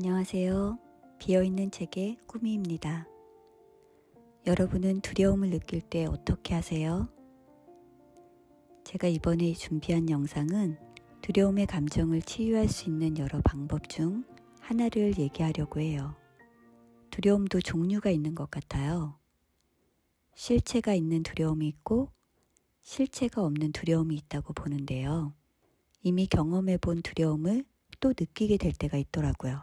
안녕하세요. 비어있는 책의 꾸미입니다. 여러분은 두려움을 느낄 때 어떻게 하세요? 제가 이번에 준비한 영상은 두려움의 감정을 치유할 수 있는 여러 방법 중 하나를 얘기하려고 해요. 두려움도 종류가 있는 것 같아요. 실체가 있는 두려움이 있고 실체가 없는 두려움이 있다고 보는데요. 이미 경험해 본 두려움을 또 느끼게 될 때가 있더라고요.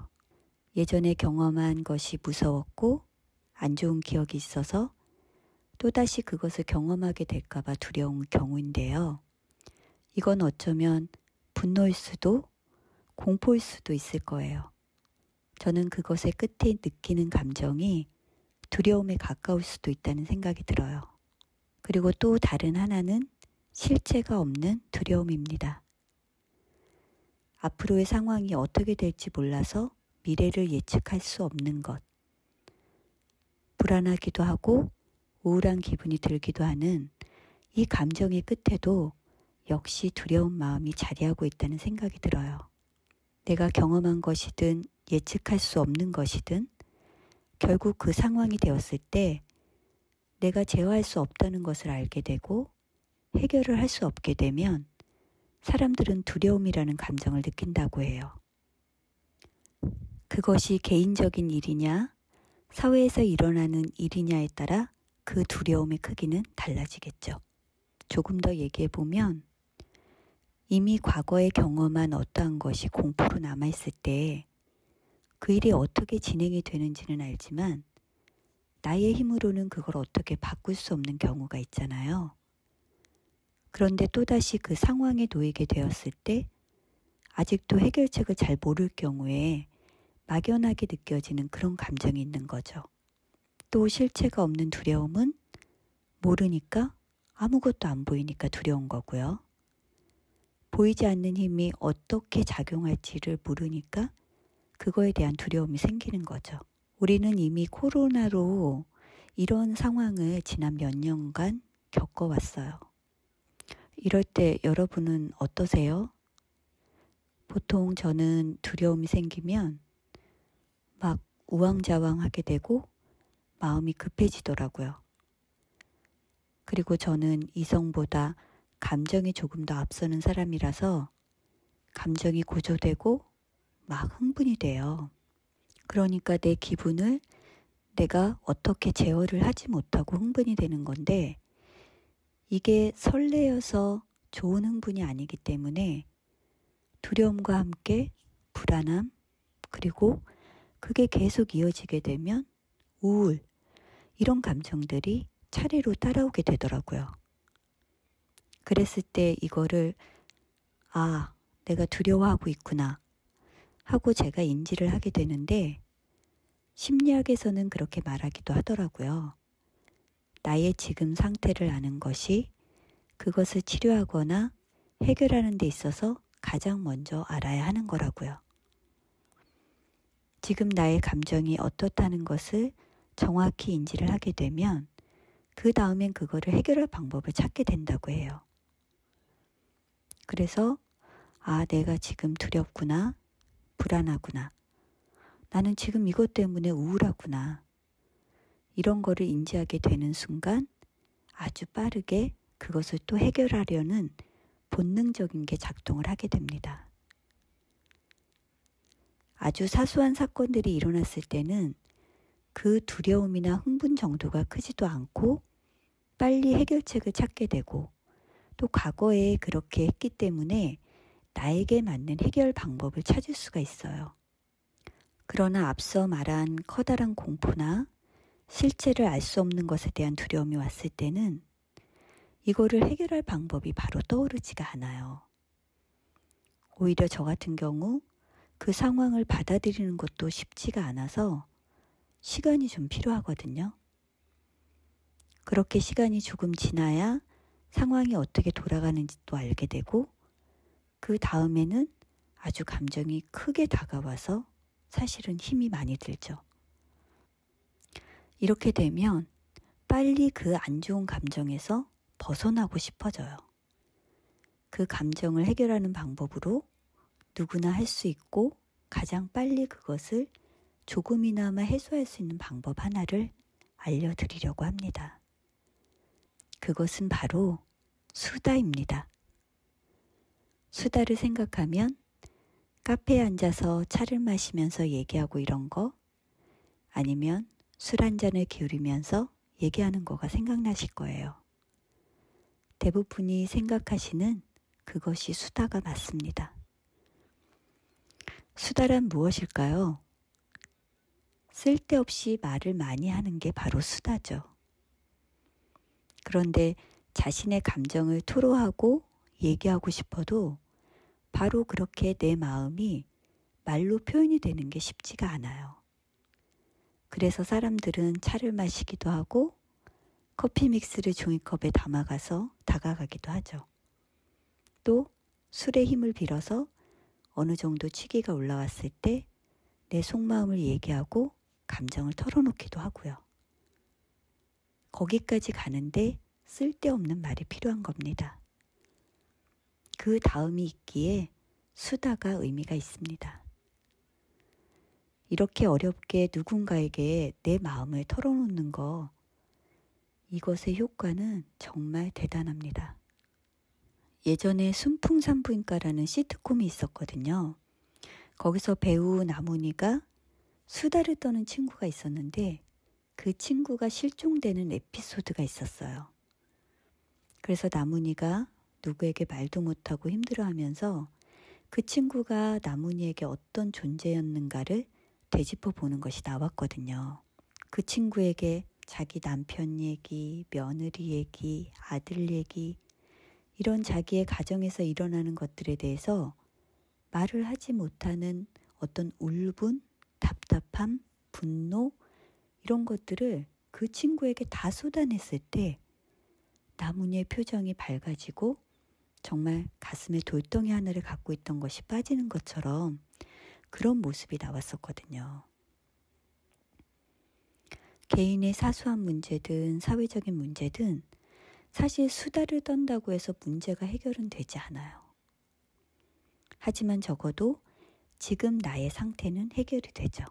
예전에 경험한 것이 무서웠고 안 좋은 기억이 있어서 또다시 그것을 경험하게 될까봐 두려운 경우인데요. 이건 어쩌면 분노일 수도 공포일 수도 있을 거예요. 저는 그것의 끝에 느끼는 감정이 두려움에 가까울 수도 있다는 생각이 들어요. 그리고 또 다른 하나는 실체가 없는 두려움입니다. 앞으로의 상황이 어떻게 될지 몰라서 미래를 예측할 수 없는 것. 불안하기도 하고 우울한 기분이 들기도 하는 이 감정의 끝에도 역시 두려운 마음이 자리하고 있다는 생각이 들어요. 내가 경험한 것이든 예측할 수 없는 것이든 결국 그 상황이 되었을 때 내가 제어할 수 없다는 것을 알게 되고 해결을 할 수 없게 되면 사람들은 두려움이라는 감정을 느낀다고 해요. 그것이 개인적인 일이냐, 사회에서 일어나는 일이냐에 따라 그 두려움의 크기는 달라지겠죠. 조금 더 얘기해보면 이미 과거에 경험한 어떠한 것이 공포로 남아있을 때 그 일이 어떻게 진행이 되는지는 알지만 나의 힘으로는 그걸 어떻게 바꿀 수 없는 경우가 있잖아요. 그런데 또다시 그 상황에 놓이게 되었을 때 아직도 해결책을 잘 모를 경우에 막연하게 느껴지는 그런 감정이 있는 거죠. 또 실체가 없는 두려움은 모르니까 아무것도 안 보이니까 두려운 거고요. 보이지 않는 힘이 어떻게 작용할지를 모르니까 그거에 대한 두려움이 생기는 거죠. 우리는 이미 코로나로 이런 상황을 지난 몇 년간 겪어왔어요. 이럴 때 여러분은 어떠세요? 보통 저는 두려움이 생기면 막 우왕좌왕하게 되고 마음이 급해지더라고요. 그리고 저는 이성보다 감정이 조금 더 앞서는 사람이라서 감정이 고조되고 막 흥분이 돼요. 그러니까 내 기분을 내가 어떻게 제어를 하지 못하고 흥분이 되는 건데 이게 설레여서 좋은 흥분이 아니기 때문에 두려움과 함께 불안함 그리고 그게 계속 이어지게 되면 우울, 이런 감정들이 차례로 따라오게 되더라고요. 그랬을 때 이거를 아, 내가 두려워하고 있구나 하고 제가 인지를 하게 되는데 심리학에서는 그렇게 말하기도 하더라고요. 나의 지금 상태를 아는 것이 그것을 치료하거나 해결하는 데 있어서 가장 먼저 알아야 하는 거라고요. 지금 나의 감정이 어떻다는 것을 정확히 인지를 하게 되면 그 다음엔 그거를 해결할 방법을 찾게 된다고 해요. 그래서 아, 내가 지금 두렵구나, 불안하구나, 나는 지금 이것 때문에 우울하구나 이런 거를 인지하게 되는 순간 아주 빠르게 그것을 또 해결하려는 본능적인 게 작동을 하게 됩니다. 아주 사소한 사건들이 일어났을 때는 그 두려움이나 흥분 정도가 크지도 않고 빨리 해결책을 찾게 되고 또 과거에 그렇게 했기 때문에 나에게 맞는 해결 방법을 찾을 수가 있어요. 그러나 앞서 말한 커다란 공포나 실체를 알 수 없는 것에 대한 두려움이 왔을 때는 이거를 해결할 방법이 바로 떠오르지가 않아요. 오히려 저 같은 경우 그 상황을 받아들이는 것도 쉽지가 않아서 시간이 좀 필요하거든요. 그렇게 시간이 조금 지나야 상황이 어떻게 돌아가는지도 알게 되고 그 다음에는 아주 감정이 크게 다가와서 사실은 힘이 많이 들죠. 이렇게 되면 빨리 그 안 좋은 감정에서 벗어나고 싶어져요. 그 감정을 해결하는 방법으로 누구나 할 수 있고 가장 빨리 그것을 조금이나마 해소할 수 있는 방법 하나를 알려드리려고 합니다. 그것은 바로 수다입니다. 수다를 생각하면 카페에 앉아서 차를 마시면서 얘기하고 이런 거, 아니면 술 한 잔을 기울이면서 얘기하는 거가 생각나실 거예요. 대부분이 생각하시는 그것이 수다가 맞습니다. 수다란 무엇일까요? 쓸데없이 말을 많이 하는 게 바로 수다죠. 그런데 자신의 감정을 토로하고 얘기하고 싶어도 바로 그렇게 내 마음이 말로 표현이 되는 게 쉽지가 않아요. 그래서 사람들은 차를 마시기도 하고 커피 믹스를 종이컵에 담아가서 다가가기도 하죠. 또 술의 힘을 빌어서 어느 정도 취기가 올라왔을 때 내 속마음을 얘기하고 감정을 털어놓기도 하고요. 거기까지 가는데 쓸데없는 말이 필요한 겁니다. 그 다음이 있기에 수다가 의미가 있습니다. 이렇게 어렵게 누군가에게 내 마음을 털어놓는 거, 이것의 효과는 정말 대단합니다. 예전에 순풍산부인과라는 시트콤이 있었거든요. 거기서 배우 남은이가 수다를 떠는 친구가 있었는데 그 친구가 실종되는 에피소드가 있었어요. 그래서 남은이가 누구에게 말도 못하고 힘들어하면서 그 친구가 남은이에게 어떤 존재였는가를 되짚어보는 것이 나왔거든요. 그 친구에게 자기 남편 얘기, 며느리 얘기, 아들 얘기, 이런 자기의 가정에서 일어나는 것들에 대해서 말을 하지 못하는 어떤 울분, 답답함, 분노, 이런 것들을 그 친구에게 다 쏟아냈을 때 남은이의 표정이 밝아지고 정말 가슴에 돌덩이 하나를 갖고 있던 것이 빠지는 것처럼 그런 모습이 나왔었거든요. 개인의 사소한 문제든 사회적인 문제든 사실 수다를 떤다고 해서 문제가 해결은 되지 않아요. 하지만 적어도 지금 나의 상태는 해결이 되죠.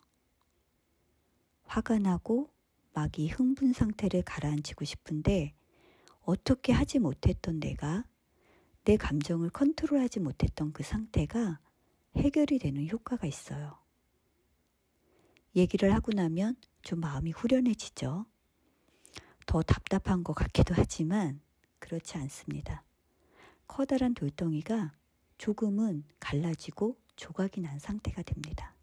화가 나고 막 이 흥분 상태를 가라앉히고 싶은데 어떻게 하지 못했던 내가, 내 감정을 컨트롤하지 못했던 그 상태가 해결이 되는 효과가 있어요. 얘기를 하고 나면 좀 마음이 후련해지죠. 더 답답한 것 같기도 하지만 그렇지 않습니다. 커다란 돌덩이가 조금은 갈라지고 조각이 난 상태가 됩니다.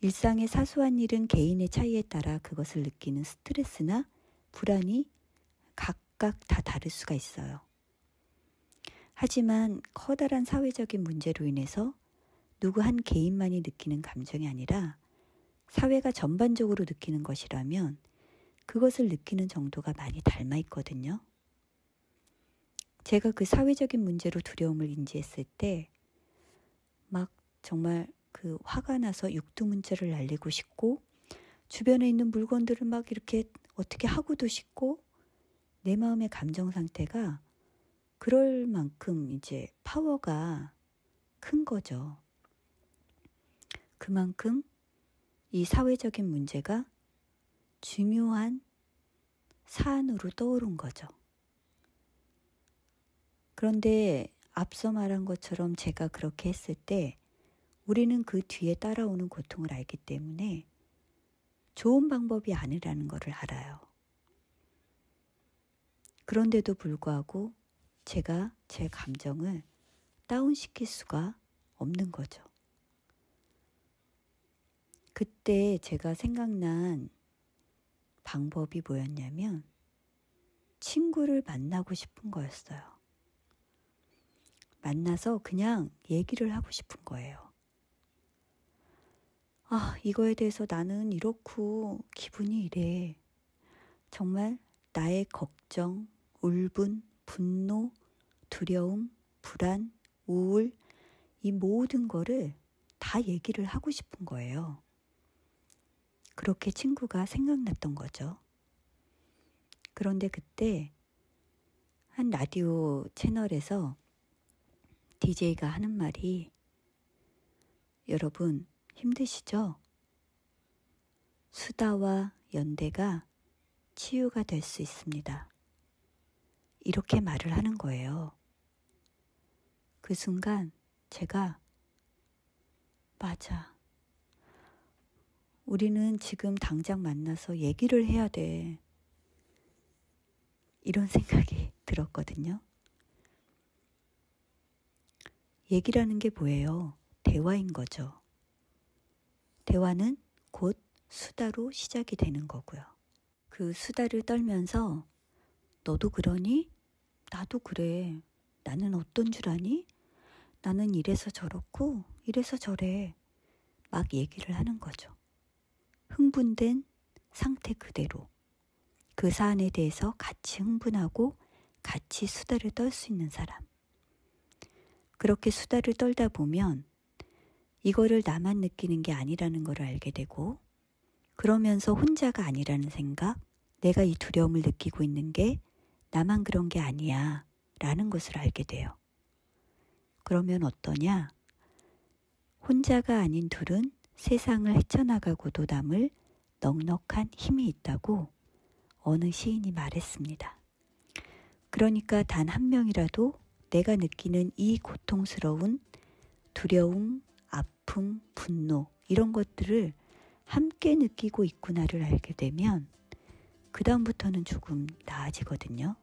일상의 사소한 일은 개인의 차이에 따라 그것을 느끼는 스트레스나 불안이 각각 다 다를 수가 있어요. 하지만 커다란 사회적인 문제로 인해서 누구 한 개인만이 느끼는 감정이 아니라 사회가 전반적으로 느끼는 것이라면 그것을 느끼는 정도가 많이 닮아 있거든요. 제가 그 사회적인 문제로 두려움을 인지했을 때 막 정말 그 화가 나서 육두문자를 날리고 싶고 주변에 있는 물건들을 막 이렇게 어떻게 하고도 싶고 내 마음의 감정 상태가 그럴 만큼 이제 파워가 큰 거죠. 그만큼 이 사회적인 문제가 중요한 사안으로 떠오른 거죠. 그런데 앞서 말한 것처럼 제가 그렇게 했을 때 우리는 그 뒤에 따라오는 고통을 알기 때문에 좋은 방법이 아니라는 것을 알아요. 그런데도 불구하고 제가 제 감정을 다운시킬 수가 없는 거죠. 그때 제가 생각난 방법이 뭐였냐면 친구를 만나고 싶은 거였어요. 만나서 그냥 얘기를 하고 싶은 거예요. 아, 이거에 대해서 나는 이렇고 기분이 이래. 정말 나의 걱정, 울분, 분노, 두려움, 불안, 우울 이 모든 거를 다 얘기를 하고 싶은 거예요. 그렇게 친구가 생각났던 거죠. 그런데 그때 한 라디오 채널에서 DJ가 하는 말이 여러분 힘드시죠? 수다와 연대가 치유가 될 수 있습니다. 이렇게 말을 하는 거예요. 그 순간 제가 맞아. 우리는 지금 당장 만나서 얘기를 해야 돼. 이런 생각이 들었거든요. 얘기라는 게 뭐예요? 대화인 거죠. 대화는 곧 수다로 시작이 되는 거고요. 그 수다를 떨면서 너도 그러니? 나도 그래. 나는 어떤 줄 아니? 나는 이래서 저렇고 이래서 저래. 막 얘기를 하는 거죠. 흥분된 상태 그대로. 그 사안에 대해서 같이 흥분하고 같이 수다를 떨 수 있는 사람. 그렇게 수다를 떨다 보면 이거를 나만 느끼는 게 아니라는 걸 알게 되고, 그러면서 혼자가 아니라는 생각, 내가 이 두려움을 느끼고 있는 게 나만 그런 게 아니야 라는 것을 알게 돼요. 그러면 어떠냐? 혼자가 아닌 둘은 세상을 헤쳐나가고도 남을 넉넉한 힘이 있다고 어느 시인이 말했습니다. 그러니까 단 한 명이라도 내가 느끼는 이 고통스러운 두려움, 아픔, 분노 이런 것들을 함께 느끼고 있구나를 알게 되면 그 다음부터는 조금 나아지거든요.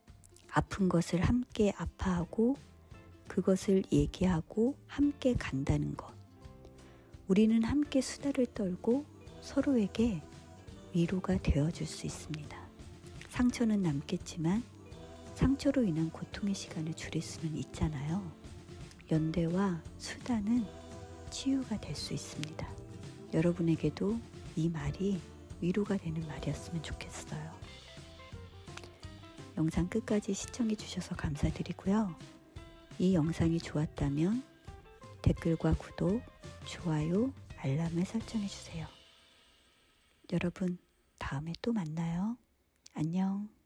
아픈 것을 함께 아파하고 그것을 얘기하고 함께 간다는 것. 우리는 함께 수다를 떨고 서로에게 위로가 되어줄 수 있습니다. 상처는 남겠지만 상처로 인한 고통의 시간을 줄일 수는 있잖아요. 연대와 수다는 치유가 될 수 있습니다. 여러분에게도 이 말이 위로가 되는 말이었으면 좋겠어요. 영상 끝까지 시청해 주셔서 감사드리고요. 이 영상이 좋았다면 댓글과 구독, 좋아요, 알람을 설정해 주세요. 여러분, 다음에 또 만나요. 안녕.